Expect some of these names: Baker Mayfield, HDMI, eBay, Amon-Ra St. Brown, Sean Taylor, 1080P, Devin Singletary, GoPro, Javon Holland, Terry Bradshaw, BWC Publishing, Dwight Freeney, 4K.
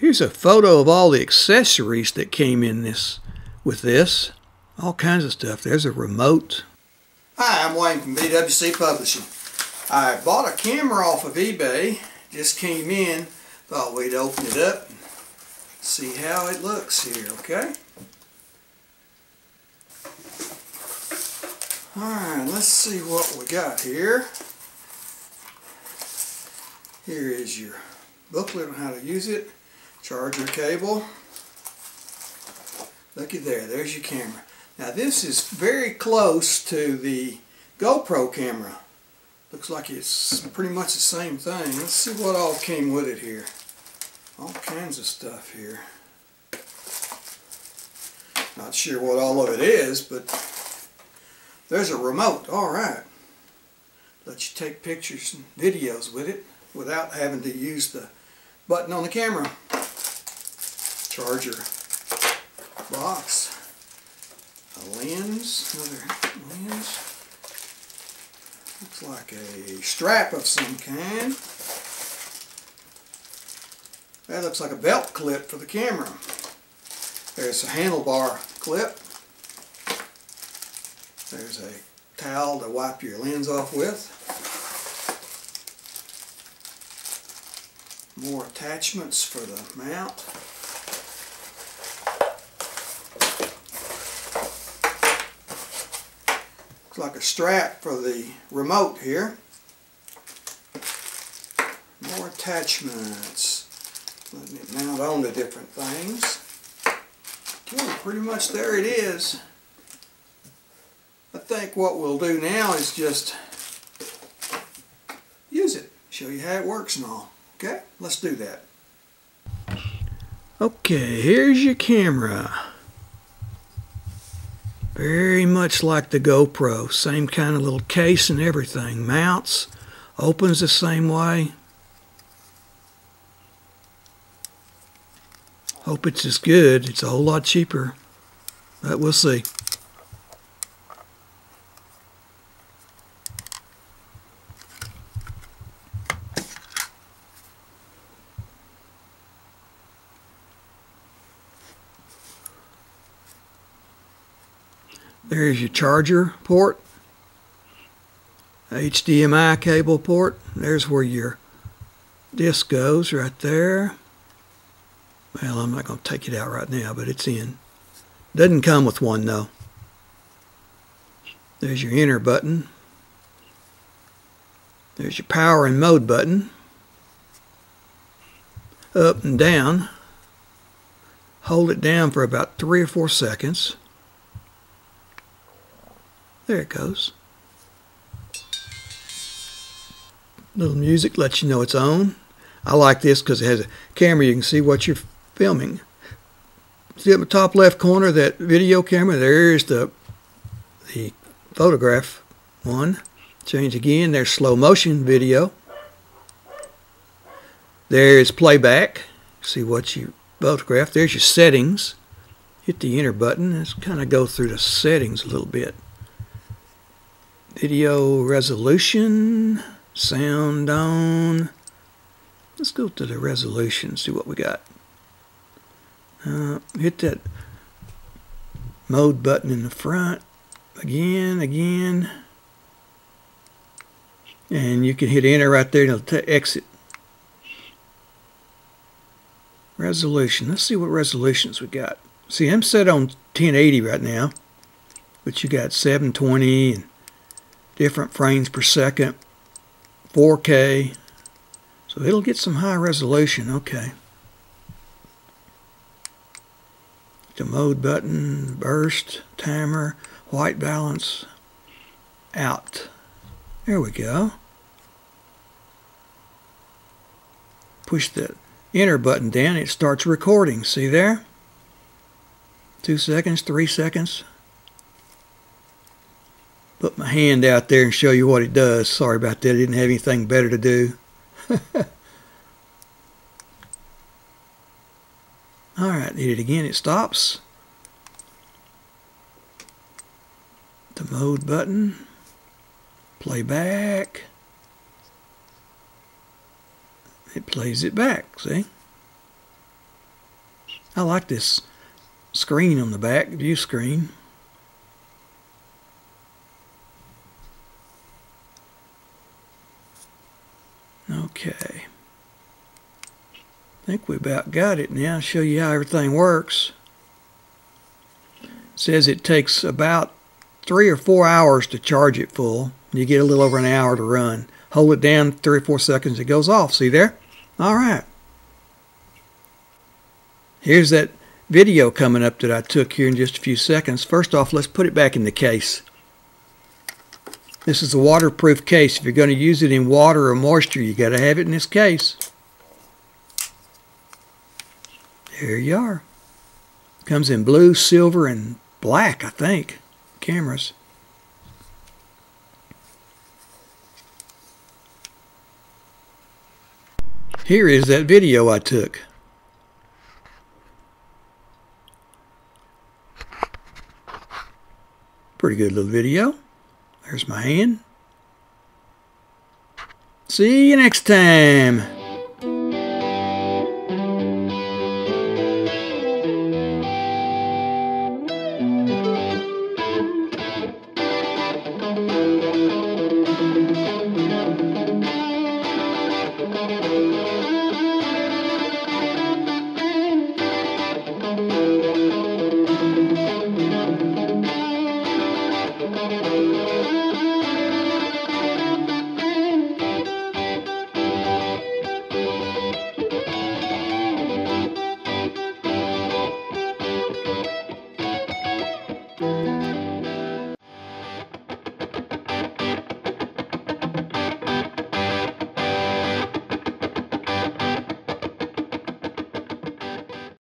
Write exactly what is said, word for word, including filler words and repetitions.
Here's a photo of all the accessories that came in this with this. All kinds of stuff. There's a remote. Hi, I'm Wayne from B W C Publishing. I bought a camera off of eBay. Just came in. Thought we'd open it up. See how it looks here, okay? Alright, let's see what we got here. Here is your booklet on how to use it. Charger cable. Looky there, there's your camera. Now this is very close to the GoPro camera. Looks like it's pretty much the same thing. Let's see what all came with it here. All kinds of stuff here. Not sure what all of it is, but there's a remote. Alright. Let you take pictures and videos with it without having to use the button on the camera. Charger box. A lens. Another lens. Looks like a strap of some kind. That looks like a belt clip for the camera. There's a handlebar clip. There's a towel to wipe your lens off with. More attachments for the mount. Looks like a strap for the remote here. More attachments. Letting it mount on to different things. Okay, pretty much there it is. I think what we'll do now is just use it, show you how it works and all. Okay, let's do that. Okay, here's your camera. Very much like the GoPro, same kind of little case and everything. Mounts, opens the same way. Hope it's as good. It's a whole lot cheaper, but we'll see. There's your charger port, H D M I cable port. There's where your disc goes right there. Well, I'm not going to take it out right now, but it's in. Doesn't come with one though. There's your enter button. There's your power and mode button. Up and down. Hold it down for about three or four seconds. There it goes. Little music lets you know it's on. I like this because it has a camera. You can see what you're filming. See up in the top left corner, that video camera. There's the, the photograph one. Change again. There's slow motion video. There's playback. See what you photographed. There's your settings. Hit the enter button. Let's kind of go through the settings a little bit. Video resolution, sound on. Let's go to the resolution, see what we got. Uh, hit that mode button in the front. Again, again. And you can hit enter right there and it'll exit. Resolution. Let's see what resolutions we got. See, I'm set on ten eighty right now. But you got seven twenty and different frames per second, four K, so it'll get some high resolution. Okay, the mode button, burst, timer, white balance, out. There we go. Push the enter button down, it starts recording. See there? Two seconds, three seconds. Put my hand out there and show you what it does. Sorry about that. I didn't have anything better to do. Alright, hit it again. It stops. The mode button. Playback. It plays it back. See? I like this screen on the back, view screen. Okay. I think we about got it now. I'll show you how everything works. It says it takes about three or four hours to charge it full. You get a little over an hour to run. Hold it down three or four seconds, it goes off. See there? All right. Here's that video coming up that I took here in just a few seconds. First off, let's put it back in the case. This is a waterproof case. If you're going to use it in water or moisture, you got to have it in this case. There you are. Comes in blue, silver, and black, I think, cameras. Here is that video I took. Pretty good little video. There's my hand. See you next time.